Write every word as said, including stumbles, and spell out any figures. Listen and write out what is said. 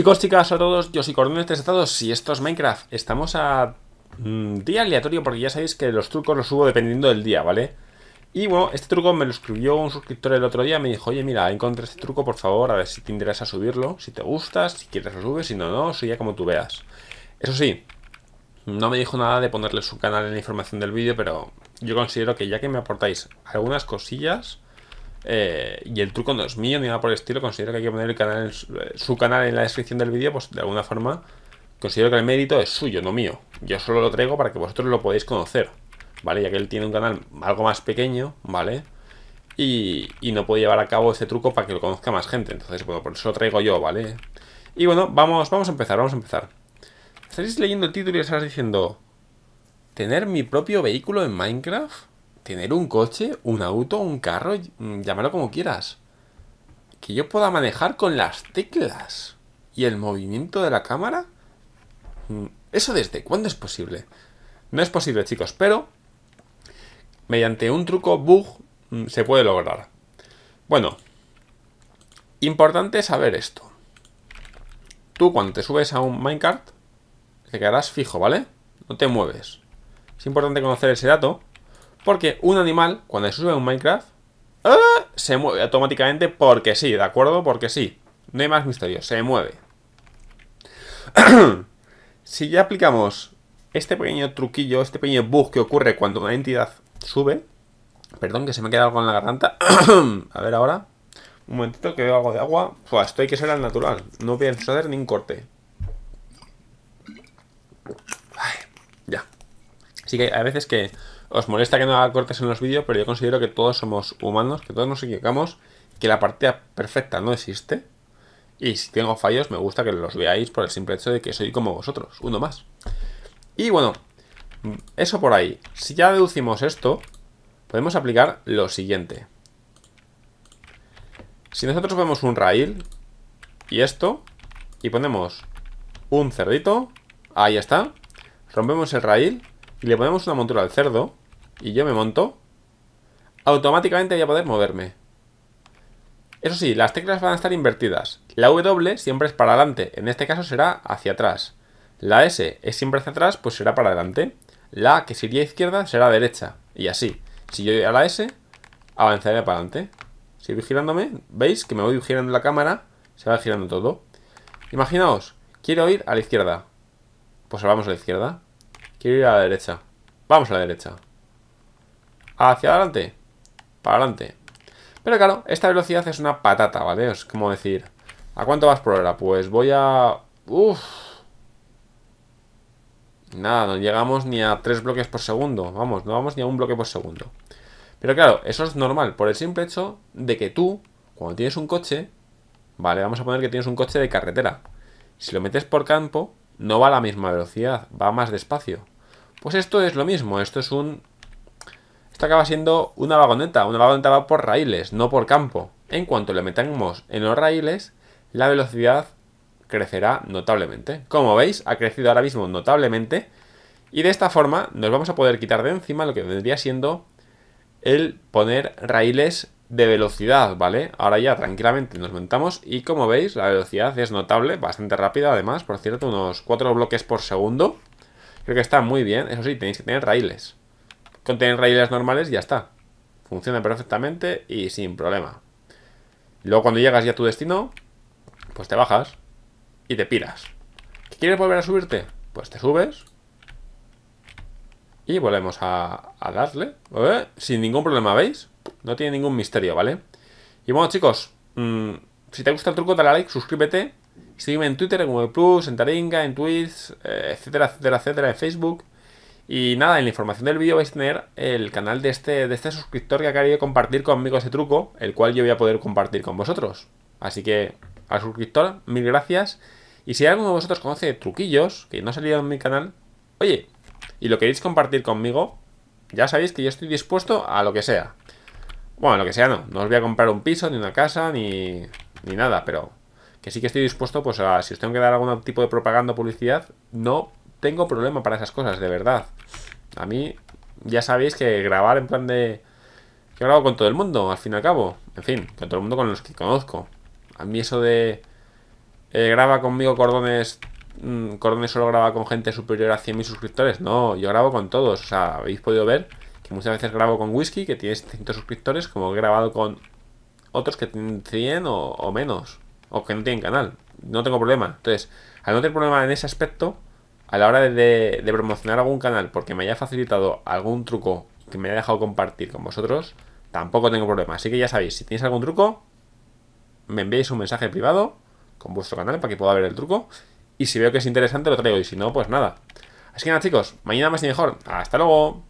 Chicos, chicas, a todos, yo soy Cordones Desatados y esto es Minecraft. Estamos a mmm, día aleatorio porque ya sabéis que los trucos los subo dependiendo del día, ¿vale? Y bueno, este truco me lo escribió un suscriptor el otro día, me dijo, oye, mira, encontré este truco, por favor, a ver si te interesa subirlo, si te gusta, si quieres lo subes, si no, no, sigue como tú veas. Eso sí, no me dijo nada de ponerle su canal en la información del vídeo, pero yo considero que ya que me aportáis algunas cosillas... Eh, y el truco no es mío ni nada por el estilo, considero que hay que poner el canal, su canal en la descripción del vídeo, pues de alguna forma considero que el mérito es suyo, no mío. Yo solo lo traigo para que vosotros lo podáis conocer, ¿vale? Ya que él tiene un canal algo más pequeño, ¿vale? Y, y no puede llevar a cabo este truco para que lo conozca más gente. Entonces, bueno, por eso lo traigo yo, ¿vale? Y bueno, vamos, vamos a empezar, vamos a empezar. Estaréis leyendo el título y estaréis diciendo, ¿tener mi propio vehículo en Minecraft? Tener un coche, un auto, un carro, llámalo como quieras. Que yo pueda manejar con las teclas y el movimiento de la cámara. ¿Eso desde cuándo es posible? No es posible, chicos, pero mediante un truco bug se puede lograr. Bueno, importante saber esto. Tú cuando te subes a un minecart te quedarás fijo, ¿vale? No te mueves. Es importante conocer ese dato. Porque un animal, cuando se sube a un Minecraft, ¡ah!, se mueve automáticamente porque sí, ¿de acuerdo? Porque sí. No hay más misterio, se mueve. Si ya aplicamos este pequeño truquillo, este pequeño bug que ocurre cuando una entidad sube... Perdón, que se me ha quedado algo en la garganta. A ver ahora. Un momentito que veo algo de agua. Uf, esto hay que ser al natural. No pienso hacer ni un corte. Ay, ya. Así que hay veces que... Os molesta que no haga cortes en los vídeos, pero yo considero que todos somos humanos, que todos nos equivocamos, que la partida perfecta no existe. Y si tengo fallos, me gusta que los veáis por el simple hecho de que soy como vosotros, uno más. Y bueno, eso por ahí. Si ya deducimos esto, podemos aplicar lo siguiente. Si nosotros vemos un rail y esto, y ponemos un cerdito, ahí está, rompemos el rail y le ponemos una montura al cerdo, y yo me monto, automáticamente voy a poder moverme. Eso sí, las teclas van a estar invertidas. La W siempre es para adelante, en este caso será hacia atrás. La S es siempre hacia atrás, pues será para adelante. La A, que sería izquierda, será derecha. Y así. Si yo doy a la S, avanzaré para adelante. Si voy girándome, veis que me voy girando la cámara, se va girando todo. Imaginaos, quiero ir a la izquierda. Pues vamos a la izquierda. Quiero ir a la derecha. Vamos a la derecha. Hacia adelante. Para adelante. Pero claro, esta velocidad es una patata, ¿vale? Es como decir, ¿a cuánto vas por hora? Pues voy a... Uff. Nada, no llegamos ni a tres bloques por segundo. Vamos, no vamos ni a un bloque por segundo. Pero claro, eso es normal. Por el simple hecho de que tú, cuando tienes un coche... Vale, vamos a poner que tienes un coche de carretera. Si lo metes por campo... No va a la misma velocidad, va más despacio. Pues esto es lo mismo, esto es un... Esto acaba siendo una vagoneta, una vagoneta va por raíles, no por campo. En cuanto le metamos en los raíles, la velocidad crecerá notablemente. Como veis, ha crecido ahora mismo notablemente. Y de esta forma nos vamos a poder quitar de encima lo que vendría siendo el poner raíles de velocidad, ¿vale? Ahora ya tranquilamente nos montamos y como veis la velocidad es notable, bastante rápida además, por cierto, unos cuatro bloques por segundo. Creo que está muy bien, eso sí, tenéis que tener raíles. Con tener raíles normales ya está. Funciona perfectamente y sin problema. Luego cuando llegas ya a tu destino, pues te bajas y te piras. ¿Quieres volver a subirte? Pues te subes. Y volvemos a, a darle, ¿eh? Sin ningún problema, ¿veis? No tiene ningún misterio, ¿vale? Y bueno, chicos, mmm, si te gusta el truco, dale a like, suscríbete. Sígueme en Twitter, en Google Plus, en Taringa, en Twitch, eh, etcétera, etcétera, etcétera, en Facebook. Y nada, en la información del vídeo vais a tener el canal de este, de este suscriptor que ha querido compartir conmigo ese truco, el cual yo voy a poder compartir con vosotros. Así que, al suscriptor, mil gracias. Y si alguno de vosotros conoce truquillos que no ha salido en mi canal, oye, y lo queréis compartir conmigo, ya sabéis que yo estoy dispuesto a lo que sea. Bueno, lo que sea no, no os voy a comprar un piso, ni una casa, ni, ni nada, pero que sí que estoy dispuesto, pues a, si os tengo que dar algún tipo de propaganda o publicidad, no tengo problema para esas cosas, de verdad. A mí, ya sabéis que grabar en plan de... Yo grabo con todo el mundo, al fin y al cabo, en fin, con todo el mundo con los que conozco. A mí eso de... eh, graba conmigo Cordones. Mmm, Cordones solo graba con gente superior a cien mil suscriptores. No, yo grabo con todos. O sea, habéis podido ver que muchas veces grabo con Whisky, que tiene distintos suscriptores, como he grabado con otros que tienen cien o, o menos, o que no tienen canal. No tengo problema. Entonces, al no tener problema en ese aspecto, a la hora de, de, de promocionar algún canal, porque me haya facilitado algún truco que me haya dejado compartir con vosotros, tampoco tengo problema. Así que ya sabéis, si tenéis algún truco, me enviáis un mensaje privado con vuestro canal para que pueda ver el truco. Y si veo que es interesante, lo traigo. Y si no, pues nada. Así que nada, chicos. Mañana más y mejor. Hasta luego.